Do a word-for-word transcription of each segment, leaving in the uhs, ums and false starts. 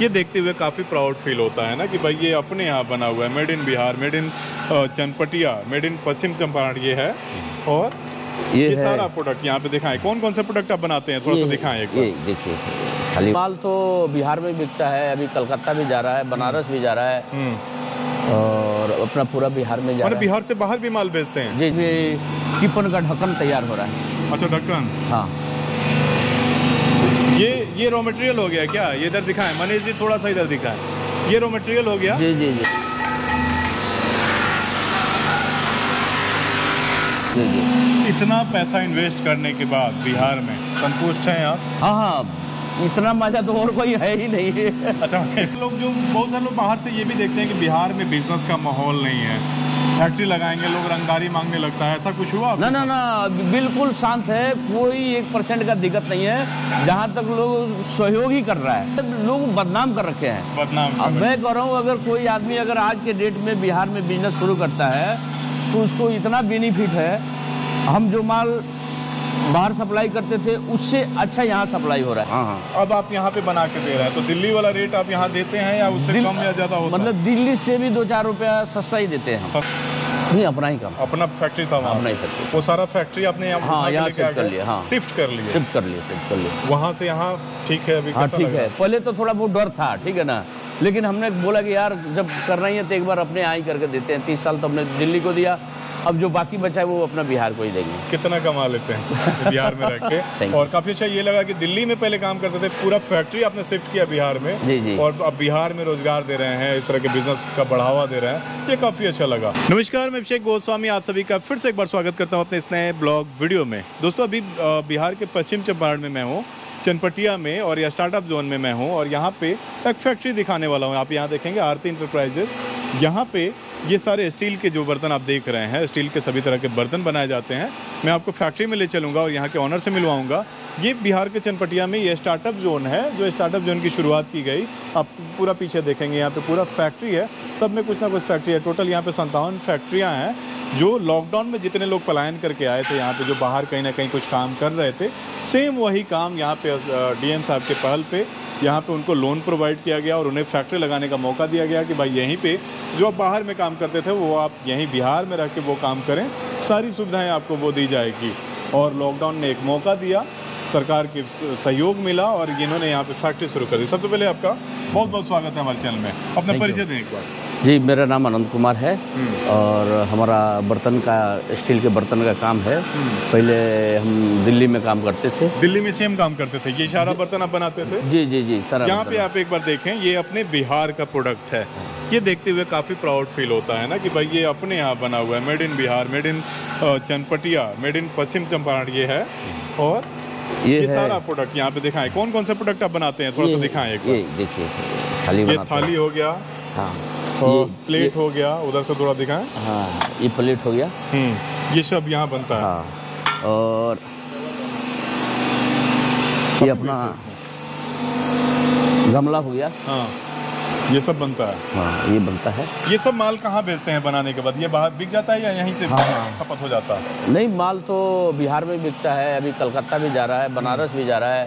ये देखते हुए काफ़ी प्राउड फील होता है ना कि भाई ये अपने यहाँ बना हुआ है, made in Bihar, made in Chanpatia, made in Paschim Champaran ये है। और ये, ये सारा प्रोडक्ट यहाँ पे दिखाएं, कौन कौन सा प्रोडक्ट आप बनाते हैं, थोड़ा सा दिखाएं एक बार। देखिए माल तो बिहार में बिकता है, अभी कलकत्ता भी जा रहा है, बनारस भी जा रहा है और अपना पूरा बिहार में जा रहा है। बिहार से बाहर भी माल बेचते हैं? जी जी, टिफन का ढक्कन तैयार हो रहा है। अच्छा ढक्कन, हाँ। ये ये रॉ मटेरियल हो गया क्या? ये इधर दिखाएं मनीष जी, थोड़ा सा इधर दिखाएं, ये रॉ मटेरियल हो गया। जी जी जी जी जी। इतना पैसा इन्वेस्ट करने के बाद बिहार में संतुष्ट हैं आप? हाँ हाँ, इतना मजा तो और कोई है ही नहीं है। अच्छा, लोग जो बहुत सारे लोग बाहर से ये भी देखते हैं कि बिहार में बिजनेस का माहौल नहीं है, फैक्ट्री लगाएंगे लोग, रंगदारी मांगने लगता है, ऐसा कुछ हुआ? ना ना ना, बिल्कुल शांत है, कोई एक परसेंट का दिक्कत नहीं है, जहाँ तक लोग सहयोग ही कर रहा है। लोग बदनाम कर रखे हैं, बदनाम। अब मैं कह रहा हूँ अगर कोई आदमी अगर आज के डेट में बिहार में बिजनेस शुरू करता है तो उसको इतना बेनिफिट है, हम जो माल बाहर सप्लाई करते थे उससे अच्छा यहाँ सप्लाई हो रहा है। हाँ हाँ। अब आप यहाँ पे बना के दे रहे हैं तो दिल्ली वाला रेट आप यहाँ देते हैं या उससे कम या ज़्यादा होता है? मतलब दिल्ली से भी दो चार रुपया सस्ता ही देते हैं। नहीं, अपना ही काम, अपना फैक्ट्री था वहाँ, अपना ही फैक्ट्री, वो सारा फैक्ट्री आपने यहाँ शिफ्ट कर लिया? हाँ, शिफ्ट कर लिया, शिफ्ट कर लिया, शिफ्ट कर लिया वहाँ से यहाँ। ठीक है, अभी ठीक है, पहले तो थोड़ा बहुत डर था, ठीक है ना, लेकिन हमने बोला कि यार जब करना ही है तो एक बार अपने यहाँ ही करके देते हैं। तीस साल तो हमने दिल्ली को दिया, अब जो बाकी बचा है वो अपना बिहार को ही देंगे। कितना कमा लेते हैं बिहार में रह के। और काफ़ी अच्छा ये लगा कि दिल्ली में पहले काम करते थे, पूरा फैक्ट्री आपने शिफ्ट किया बिहार में। जी जी। और अब बिहार में रोजगार दे रहे हैं, इस तरह के बिजनेस का बढ़ावा दे रहे हैं, ये काफ़ी अच्छा लगा। नमस्कार, मैं अभिषेक गोस्वामी आप सभी का फिर से एक बार स्वागत करता हूँ अपने इस नए ब्लॉग वीडियो में। दोस्तों अभी बिहार के पश्चिम चंपारण में मैं हूँ, चंपटिया में, और यह स्टार्टअप जोन में मैं हूँ और यहाँ पे एक फैक्ट्री दिखाने वाला हूँ। आप यहाँ देखेंगे आरती इंटरप्राइजेज, यहाँ पे ये सारे स्टील के जो बर्तन आप देख रहे हैं, स्टील के सभी तरह के बर्तन बनाए जाते हैं। मैं आपको फैक्ट्री में ले चलूँगा और यहाँ के ऑनर से मिलवाऊँगा। ये बिहार के चंपटिया में ये स्टार्टअप जोन है, जो स्टार्टअप जोन की शुरुआत की गई। आप पूरा पीछे देखेंगे यहाँ पे पूरा फैक्ट्री है, सब में कुछ ना कुछ फैक्ट्री है। टोटल यहाँ पे सत्तावन फैक्ट्रियाँ हैं, जो लॉकडाउन में जितने लोग पलायन करके आए थे यहाँ पे, जो बाहर कहीं ना कहीं कुछ काम कर रहे थे, सेम वही काम यहाँ पे डीएम साहब के पहल पे यहाँ पे उनको लोन प्रोवाइड किया गया और उन्हें फैक्ट्री लगाने का मौका दिया गया कि भाई यहीं पे जो आप बाहर में काम करते थे वो आप यहीं बिहार में रह के वो काम करें, सारी सुविधाएँ आपको वो दी जाएगी। और लॉकडाउन ने एक मौका दिया, सरकार के सहयोग मिला और इन्होंने यहाँ पे फैक्ट्री शुरू कर दी। सबसे पहले आपका बहुत बहुत स्वागत है हमारे चैनल में, अपना परिचय दें एक बार। जी, मेरा नाम अनंत कुमार है और हमारा बर्तन का, स्टील के बर्तन का काम है। पहले हम दिल्ली में काम करते थे। दिल्ली में सेम काम करते थे, ये सारा बर्तन आप बनाते थे? जी जी जी। यहाँ पे आप एक बार देखें, ये अपने बिहार का प्रोडक्ट है, ये देखते हुए काफ़ी प्राउड फील होता है ना कि भाई ये अपने यहाँ बना हुआ है, made in Bihar, made in Chanpatia, made in Paschim Champaran ये है। और ये, ये सारा प्रोडक्ट यहाँ पे दिखाएं, कौन कौन सा प्रोडक्ट आप बनाते हैं, थोड़ा सा दिखाएं एक बार। ये देखिए थाली, ये थाली हो गया, हाँ, और ये, प्लेट ये, हो गया, उधर से थोड़ा दिखाएं, हाँ ये प्लेट हो गया, हम्म, ये सब यहाँ बनता है। हाँ, और ये अपना गमला हो गया, हाँ ये सब बनता है। हाँ ये बनता है। ये सब माल कहाँ बेचते हैं बनाने के बाद, ये बाहर बिक जाता है या यहीं से खपत हो जाता है? नहीं, माल तो बिहार में बिकता है, अभी कलकत्ता भी जा रहा है, बनारस भी जा रहा है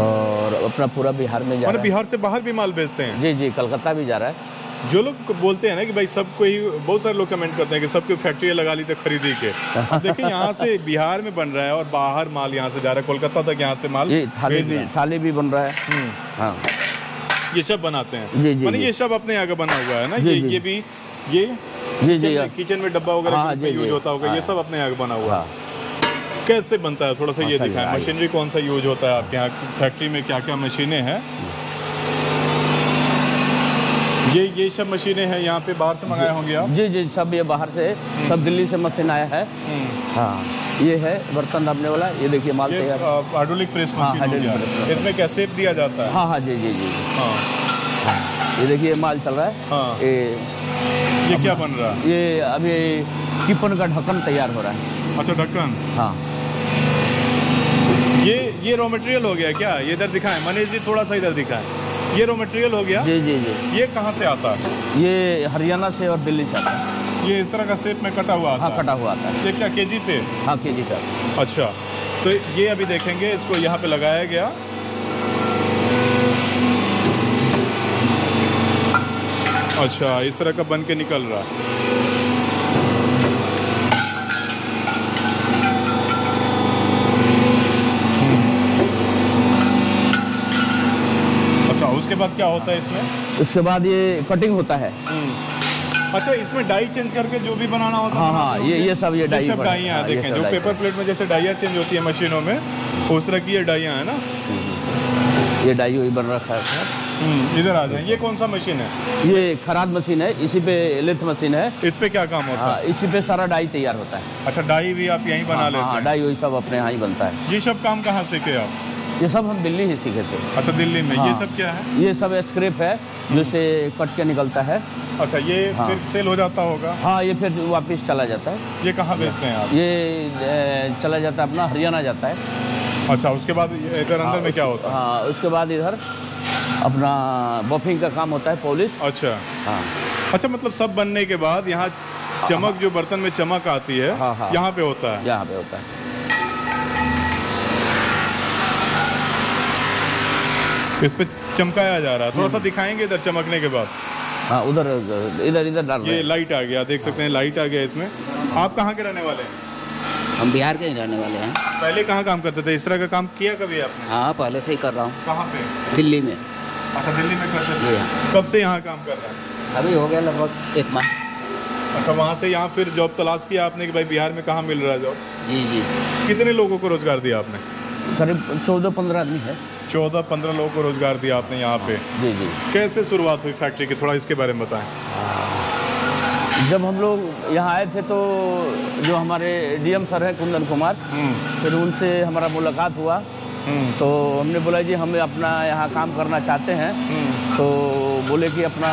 और अपना पूरा बिहार में जा रहा है। बिहार से बाहर भी माल बेचते हैं? जी जी, कलकत्ता भी जा रहा है। जो लोग बोलते हैं ना कि भाई सबको ही, बहुत सारे लोग कमेंट करते हैं कि सबको फैक्ट्री लगा ली तो खरीदी के, देखिए यहाँ से बिहार में बन रहा है और बाहर माल यहाँ से जा रहा है, कोलकाता तक यहाँ से माल। थाली भी बन रहा है, ये सब बनाते हैं? जी जी, मतलब ये सब अपने यहाँ बना हुआ है ना? ये ये भी ये जी जी, किचन में डब्बा वगैरह में यूज होता होगा, ये सब अपने यहाँ बना हुआ है। कैसे बनता है थोड़ा सा ये दिखाएं, मशीनरी कौन सा यूज होता है आपके यहाँ फैक्ट्री में, क्या क्या मशीनें हैं? ये ये सब मशीनें हैं यहाँ पे, बाहर से मंगाए होंगे आप? जी जी, सब ये बाहर से, सब दिल्ली से मशीन आया है। हाँ, ये है बर्तन दाबने वाला, ये देखिए माल तैयार, हाइड्रोलिक प्रेस मशीन हो गया, इसमें क्या शेप दिया जाता है? हाँ हाँ जी जी जी। हाँ हाँ, ये देखिए माल चल रहा है। हाँ, ये ये क्या बन रहा है? ये अभी टिफन का ढक्कन तैयार हो रहा है। अच्छा ढक्कन, हाँ। ये ये रॉ मटेरियल हो गया क्या? ये इधर दिखाएं मनीष जी, थोड़ा सा इधर दिखाएं, ये रॉ मटेरियल हो गया। जी जी जी। ये कहाँ से आता है? ये हरियाणा से और दिल्ली से आता है। ये इस तरह का शेप में कटा हुआ आता है? हाँ, कटा हुआ आता है। ये क्या केजी पे? हाँ केजी का। अच्छा, तो ये अभी देखेंगे इसको, यहाँ पे लगाया गया, अच्छा, इस तरह का बन के निकल रहा है। अच्छा, उसके बाद क्या होता है इसमें? उसके बाद ये कटिंग होता है। अच्छा, इसमें डाई चेंज करके जो भी बनाना होता है? हाँ हाँ, ये ये सब ये डाई सब डाइयाँ हैं, देखें जो पेपर प्लेट में जैसे डाइयाँ चेंज होती है मशीनों में, उस तरह की ये डाइयाँ है ना। ये डाई हुई बन रखा है। इधर आ जाए, ये कौन सा मशीन है? ये खराद मशीन है, इसी पे लेथ मशीन है। इस पे क्या काम होता है? इसी पे सारा डाई तैयार होता है। अच्छा, डाई भी आप यहीं बना लेते हैं? डाई हुई सब अपने यहाँ ही बनता है। ये सब काम कहाँ सीखे आप? ये सब हम दिल्ली ही सीखे थे। अच्छा, दिल्ली में। हाँ। ये सब क्या है? ये सब स्क्रैप है जिससे कट के निकलता है। अच्छा, ये हाँ। फिर सेल हो जाता होगा? हाँ, ये फिर वापस चला जाता है। ये कहाँ बेचते हैं आप? ये चला जाता है अपना हरियाणा जाता है। अच्छा, उसके बाद इधर अंदर में क्या होता है? हाँ, उसके बाद इधर अपना बफिंग का काम होता है, पॉलिश। अच्छा। हाँ। अच्छा, मतलब सब बनने के बाद यहाँ चमक जो बर्तन में चमक आती है यहाँ पे होता है? यहाँ पे होता है। इस पे चमकाया जा रहा है। थोड़ा सा दिखाएंगे इधर चमकने के बाद। हाँ, उधर इधर इधर डाल रहे हैं। ये लाइट आ गया, देख सकते हैं लाइट आ गया इसमें। आप कहाँ के रहने वाले हैं? हम बिहार के ही रहने वाले हैं। पहले कहाँ काम करते थे? इस तरह का काम किया कभी आपने? हाँ, पहले से ही कर रहा हूँ। कहाँ पे? दिल्ली में। अच्छा, दिल्ली में करते थे। कब से यहाँ काम कर रहा है? अभी हो गया लगभग एक माह। अच्छा, वहाँ से यहाँ फिर जॉब तलाश किया आपने कि भाई बिहार में कहाँ मिल रहा है जॉब? जी जी। कितने लोगों को रोजगार दिया आपने? करीब चौदह पंद्रह आदमी है। चौदह पंद्रह लोगों को रोजगार दिया आपने यहाँ पे? जी जी। कैसे शुरुआत हुई फैक्ट्री की, थोड़ा इसके बारे में बताएं। जब हम लोग यहाँ आए थे तो जो हमारे डीएम सर हैं कुंदन कुमार, फिर उनसे हमारा मुलाकात हुआ, तो हमने बोला जी हम अपना यहाँ काम करना चाहते हैं। तो बोले कि अपना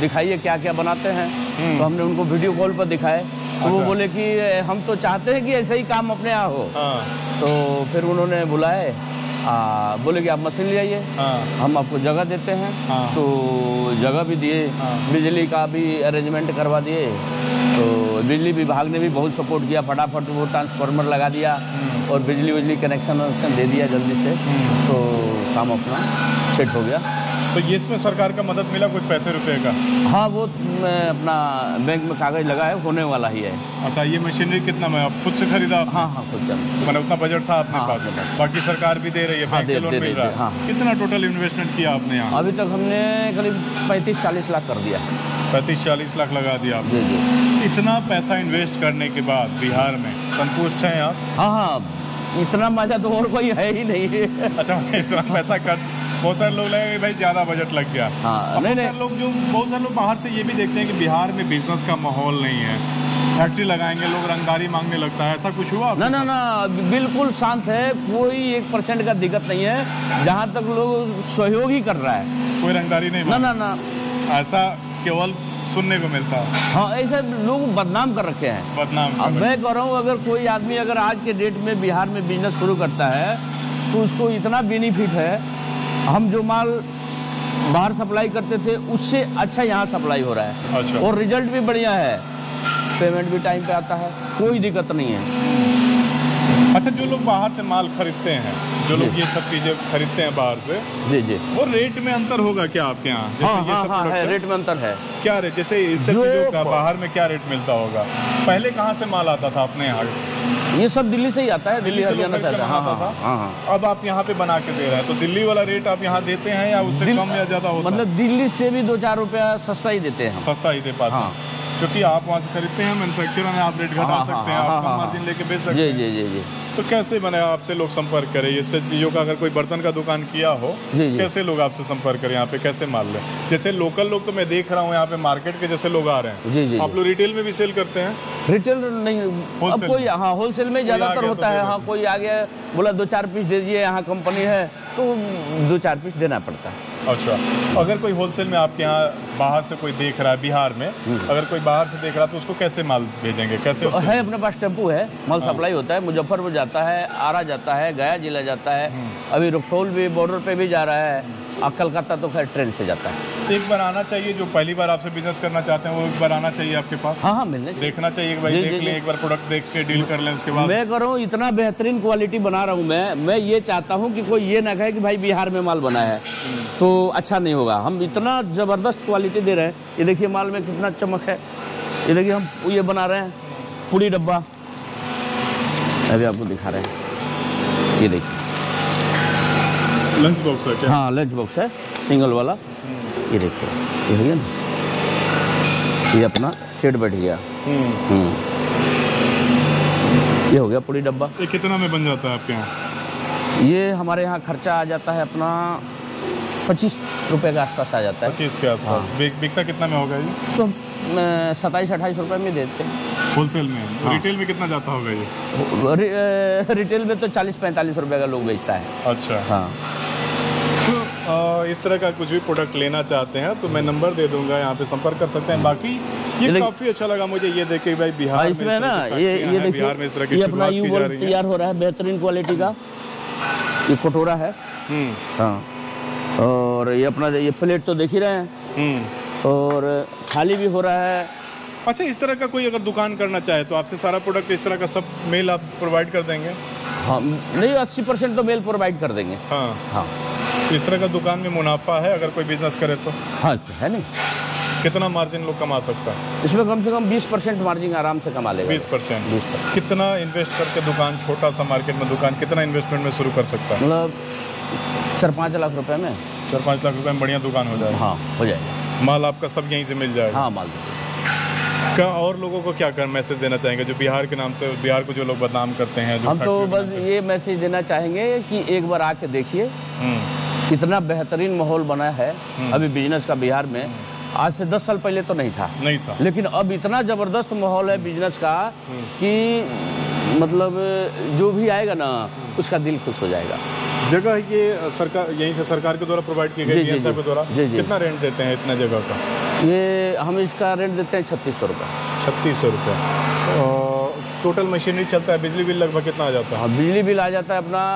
दिखाइए क्या क्या बनाते हैं। तो हमने उनको वीडियो कॉल पर दिखाए तो वो बोले कि हम तो चाहते हैं कि ऐसे ही काम अपने यहाँ हो। तो फिर उन्होंने बुलाए, आ, बोले कि आप मशीन ले आइए, हम आपको जगह देते हैं। तो जगह भी दिए, बिजली का भी अरेंजमेंट करवा दिए। तो बिजली विभाग ने भी बहुत सपोर्ट किया, फटाफट वो ट्रांसफार्मर लगा दिया और बिजली बिजली कनेक्शन वनेक्शन दे दिया जल्दी से। तो काम अपना सेट हो गया। तो ये इसमें सरकार का मदद मिला कुछ पैसे रुपए का? हाँ, वो अपना बैंक में कागज लगा है, होने वाला ही है। अच्छा, ये मशीनरी कितना में आप खुद से खरीदा? हाँ हाँ, खुद से, मतलब उतना बजट था आपके पास? हाँ, बाकी सरकार भी दे रही है, बैंक से लोन मिल रहा है। हाँ। कितना टोटल इन्वेस्टमेंट किया आपने यहाँ? अभी तक हमने करीब पैंतीस चालीस लाख कर दिया। पैंतीस चालीस लाख लगा दिया आपने? इतना पैसा इन्वेस्ट करने के बाद बिहार में संतुष्ट हैं आप? हाँ हाँ, इतना मजा तो और कोई है ही नहीं। अच्छा, इतना पैसा खर्च, बहुत सारे लोग लगे भाई ज़्यादा बजट लग गया। हाँ, नहीं नहीं, लोग जो बहुत सारे लोग बाहर से ये भी देखते हैं कि बिहार में बिजनेस का माहौल नहीं है, फैक्ट्री लगाएंगे लोग रंगदारी मांगने लगता है, ऐसा कुछ हुआ? ना ना ना, बिल्कुल शांत है, कोई एक परसेंट का दिक्कत नहीं है। जहाँ तक लोग सहयोग ही कर रहा है, कोई रंगदारी नहीं। ना ना ना, ऐसा केवल सुनने को मिलता है। हाँ, ऐसे लोग बदनाम कर रखे हैं। बदनाम? अब मैं कह रहा हूँ अगर कोई आदमी अगर आज के डेट में बिहार में बिजनेस शुरू करता है तो उसको इतना बेनिफिट है। हम जो माल बाहर सप्लाई करते थे उससे अच्छा यहाँ सप्लाई हो रहा है। अच्छा। और रिजल्ट भी बढ़िया है, पेमेंट भी टाइम पे आता है, कोई दिक्कत नहीं है। अच्छा, जो लोग बाहर से माल खरीदते हैं, जो लोग ये सब चीजें खरीदते हैं बाहर से, जी जी, वो रेट में अंतर होगा क्या आपके यहाँ? हाँ, ये हाँ, सब हाँ, है, रेट में अंतर है। क्या रेट? जैसे इस सब चीजों का बाहर में क्या रेट मिलता होगा? पहले कहाँ से माल आता था अपने यहाँ? ये सब दिल्ली से ही आता है, दिल्ली हरियाणा से आता है। हाँ हाँ हाँ। अब आप यहाँ पे बना के दे रहे हैं तो दिल्ली वाला रेट आप यहाँ देते हैं या उससे कम या ज्यादा होता है? मतलब दिल्ली से भी दो चार रुपया सस्ता ही देते हैं। सस्ता ही दे पाते हैं। हाँ। क्योंकि आप वहाँ से खरीदते हैं, मैन्युफैक्चरर में आप रेट घटा सकते हैं, आप कम मार्जिन लेके बेच सकते हैं। जी जी जी। तो कैसे बने आपसे लोग संपर्क करें? ये सब चीज़ों का अगर कोई बर्तन का दुकान किया हो, कैसे लोग आपसे संपर्क करें? यहाँ पे कैसे माल लें? जैसे लोकल लोग तो मैं देख रहा हूँ यहाँ पे मार्केट के जैसे लोग आ रहे हैं। जी जी। आप लोग रिटेल में भी सेल करते हैं? रिटेल नहीं, अब कोई हाँ होलसेल में ज़्यादातर होता है। हाँ, कोई आ गया बोला दो चार पीस दे दिए, यहाँ कंपनी है तो दो चार पीस देना पड़ता है। अच्छा, अगर कोई होलसेल में आपके यहाँ बाहर से कोई देख रहा है बिहार में, अगर कोई बाहर से देख रहा है तो उसको कैसे माल भेजेंगे? कैसे तो है, अपने पास टेम्पू है, माल सप्लाई होता है, मुजफ्फरपुर जाता है, आरा जाता है, गया जिला जाता है, अभी रक्सौल भी बॉर्डर पे भी जा रहा है, और कलकत्ता तो खैर ट्रेन से जाता है। एक बार आना चाहिए जो पहली बार आपसे बिजनेस करना चाहते हैं, वो एक बार आना चाहिए आपके पास। हाँ हाँ, मिलने देखना चाहिए कि भाई देख लें, एक बार प्रोडक्ट देख के डील कर लें, उसके बाद। मैं कह रहा हूँ इतना बेहतरीन क्वालिटी बना रहा हूँ मैं मैं ये चाहता हूँ कि कोई ये ना कहे कि भाई बिहार में माल बना है तो अच्छा नहीं होगा। हम इतना जबरदस्त क्वालिटी क्वालिटी दे रहे हैं। ये देखिए माल में कितना चमक है। ये देखिए हम ये बना रहे हैं पूरी डब्बा, अभी आपको दिखा रहे हैं। ये देखिए लंच बॉक्स है क्या? हाँ लंच बॉक्स है सिंगल वाला। ये देखिए ये है ना, ये अपना सेट बैठ गया। ये हो गया पूरी डब्बा। ये कितना में बन जाता है आपके यहाँ? ये हमारे यहाँ खर्चा आ जाता है अपना पच्चीस रुपये के आसपास आ जाता है। पच्चीस के आसपास। बिकता कितना में होगा ये? तो सताईस अट्ठाईस रुपये में देते हैं होलसेल में। हाँ। रिटेल में कितना जाता होगा ये? रि, रिटेल में तो चालीस पैंतालीस रुपये का लोग बेचता है। अच्छा हाँ। तो आ, इस तरह का कुछ भी प्रोडक्ट लेना चाहते हैं तो मैं नंबर दे दूंगा, यहाँ पे संपर्क कर सकते हैं। बाकी ये काफी अच्छा लगा मुझे ये देख के भाई, बिहार में ना ये ये देखिए ये अपना यूवल तैयार हो रहा है बेहतरीन क्वालिटी का। ये कटोरा है हाँ, और ये अपना ये प्लेट तो देख ही रहे हैं, और खाली भी हो रहा है। अच्छा, इस तरह का कोई अगर दुकान करना चाहे तो आपसे सारा प्रोडक्ट इस तरह का सब मेल आप प्रोवाइड कर देंगे? हाँ नहीं अस्सी परसेंट तो मेल प्रोवाइड कर देंगे। हाँ हाँ। इस तरह का दुकान में मुनाफा है अगर कोई बिजनेस करे तो? हाँ है नहीं। कितना मार्जिन लोग कमा सकता है इसमें? कम से कम बीस परसेंट मार्जिन आराम से कमा लेगा। बीस परसेंट बीस परसेंट कितना इन्वेस्ट करके दुकान, छोटा सा मार्केट में दुकान कितना इन्वेस्टमेंट में शुरू कर सकता है? मतलब चार पाँच लाख रुपये में। चार पाँच लाख रुपये में बढ़िया दुकान हो जाएगी। हाँ हो जाएगी। माल आपका सब यहीं से मिल जाएगा? हाँ माल का। और लोगों को क्या कर मैसेज देना चाहेंगे जो बिहार के नाम से, बिहार को जो लोग बदनाम करते हैं? हम तो बस ये मैसेज देना चाहेंगे कि एक बार आके देखिए, इतना बेहतरीन माहौल बना है अभी बिजनेस का बिहार में। आज से दस साल पहले तो नहीं था नहीं था लेकिन अब इतना ज़बरदस्त माहौल है बिजनेस का कि मतलब जो भी आएगा ना उसका दिल खुश हो जाएगा। जगह ये सरकार यहीं से सरकार के द्वारा प्रोवाइड की गई है के द्वारा? कितना रेंट देते हैं इतना जगह का? ये हम इसका रेंट देते हैं छत्तीस सौ रुपये। छत्तीस सौ रुपये टोटल मशीनरी चलता है। बिजली बिल लगभग कितना आ जाता है? हाँ बिजली बिल आ जाता है अपना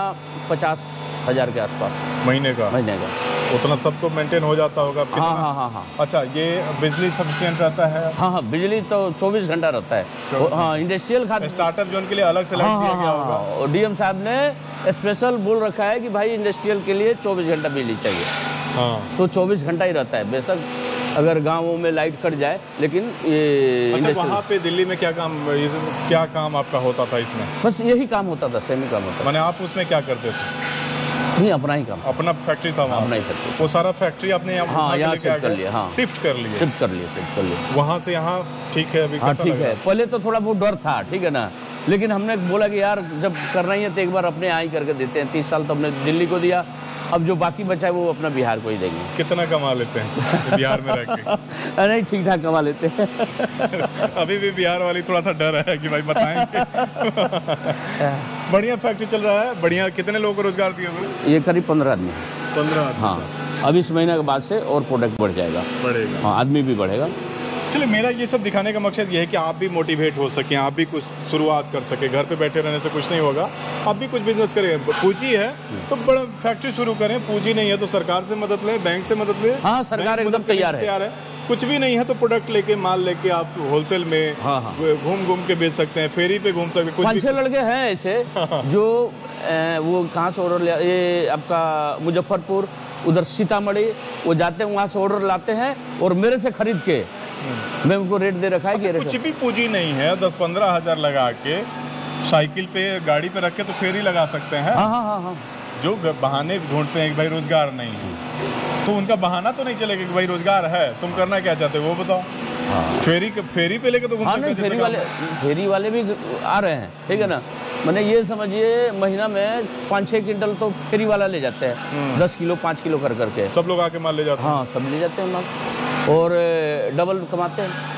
पचास हज़ार के आसपास महीने का। महीने का उतना सब तो मेंटेन हो जाता होगा? हाँ हाँ हाँ हाँ। अच्छा ये बिजली सफिशिएंट रहता है? हाँ हाँ बिजली तो चौबीस घंटा रहता है। हाँ इंडस्ट्रियल खाते स्टार्टअप जोन के लिए अलग से लाइट दिया गया होगा और डी एम साहब ने स्पेशल बोल रखा है कि भाई इंडस्ट्रियल के लिए चौबीस घंटा बिजली चाहिए। हाँ तो चौबीस घंटा ही रहता है। बेशक अगर गांवों में लाइट कट जाए लेकिन ये अच्छा, वहाँ पे दिल्ली में क्या काम क्या काम आपका होता था इसमें? बस यही काम होता था, सेम ही काम होता था। मैंने आप उसमें क्या करते थे? नहीं अपना ही काम, अपना फैक्ट्री था वहाँ। अपना ही फैक्ट्री। वो सारा फैक्ट्री आपने हाँ यहाँ शिफ्ट कर लिया? हाँ शिफ्ट कर लिया शिफ्ट कर लिया शिफ्ट कर लिया वहाँ से यहाँ। ठीक है अभी हाँ ठीक है। पहले तो थोड़ा बहुत डर था ठीक है ना, लेकिन हमने बोला कि यार जब करना ही है तो एक बार अपने यहाँ ही करके देते हैं। तीस साल तो हमने दिल्ली को दिया, अब जो बाकी बचा है वो अपना बिहार को ही देंगे। कितना कमा लेते हैं बिहार में रह के? अरे ठीक ठाक कमा लेते हैं। अभी भी बिहार वाली थोड़ा सा डर है कि भाई बताएंगे। बढ़िया फैक्ट्री चल रहा है, बढ़िया। कितने लोगों को रोजगार दिया हुआ? ये करीब पंद्रह आदमी। पंद्रह? हाँ अब इस महीने के बाद से और प्रोडक्ट बढ़ जाएगा। बढ़ेगा हाँ, आदमी भी बढ़ेगा। चलिए मेरा ये सब दिखाने का मकसद ये है कि आप भी मोटिवेट हो सकें, आप भी कुछ शुरुआत कर सकें। घर पे बैठे रहने से कुछ नहीं होगा, आप भी कुछ बिजनेस करें। पूंजी है तो बड़ा फैक्ट्री शुरू करें, पूंजी नहीं है तो सरकार से मदद लें, बैंक से मदद लें। हाँ सरकार एकदम तैयार है। कुछ भी नहीं है तो प्रोडक्ट लेके, माल लेके आप होलसेल में घूम घूम के बेच सकते हैं, फेरी पे घूम सकते हैं। कुछ छह लड़के हैं ऐसे जो वो कहाँ से ऑर्डर ले, ये आपका मुजफ्फरपुर उधर सीतामढ़ी वो जाते हैं, वहाँ से ऑर्डर लाते हैं और मेरे से खरीद के मैं उनको रेट दे रखा है। अच्छा, कुछ भी पूंजी नहीं है, दस पंद्रह हजार लगा के साइकिल पे गाड़ी पे रख के तो फेरी लगा सकते हैं। हाँ हाँ हाँ। जो बहाने ढूंढते हैं कि भाई रोजगार नहीं है तो उनका बहाना तो नहीं चलेगा कि भाई रोजगार है, तुम करना क्या चाहते हो वो बताओ। हाँ। फेरी फेरी पे लेके तो घूम सकते हैं। फेरी वाले फेरी वाले भी आ रहे हैं ठीक है ना, मैंने ये समझिए महीना में पाँच छः क्विंटल तो फेरी वाला ले जाते हैं, दस किलो पाँच किलो कर करके सब लोग आके माल ले जाते हैं। हाँ सब ले जाते हैं माल और डबल कमाते हैं।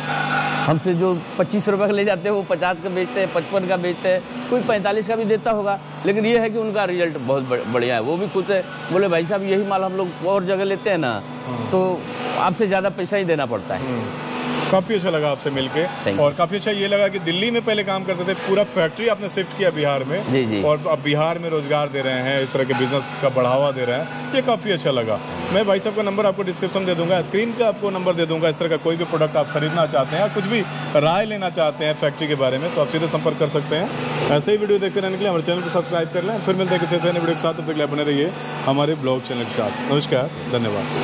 हमसे जो पच्चीस रुपए का ले जाते हैं वो पचास का बेचते हैं, पचपन का बेचते हैं, कोई पैंतालीस का भी देता होगा। लेकिन ये है कि उनका रिजल्ट बहुत बढ़िया है, वो भी खुश है। बोले भाई साहब यही माल हम लोग और जगह लेते हैं ना तो आपसे ज़्यादा पैसा ही देना पड़ता है। काफ़ी अच्छा लगा आपसे मिलके और काफ़ी अच्छा ये लगा कि दिल्ली में पहले काम करते थे, पूरा फैक्ट्री आपने शिफ्ट किया बिहार में। जी जी। और अब बिहार में रोजगार दे रहे हैं, इस तरह के बिजनेस का बढ़ावा दे रहे हैं, ये काफ़ी अच्छा लगा। मैं भाई साहब का नंबर आपको डिस्क्रिप्शन दे दूंगा, स्क्रीन पे आपको नंबर दे दूंगा। इस तरह का कोई भी प्रोडक्ट आप खरीदना चाहते हैं, कुछ भी राय लेना चाहते हैं फैक्ट्री के बारे में तो आप सीधे संपर्क कर सकते हैं। ऐसे ही वीडियो देखते रहने के लिए हमारे चैनल को सब्सक्राइब कर लें। फिर मिलते हैं किसी ऐसे नए वीडियो के साथ, तब तक बने रहिए हमारे ब्लॉग चैनल के साथ। नमस्कार, धन्यवाद।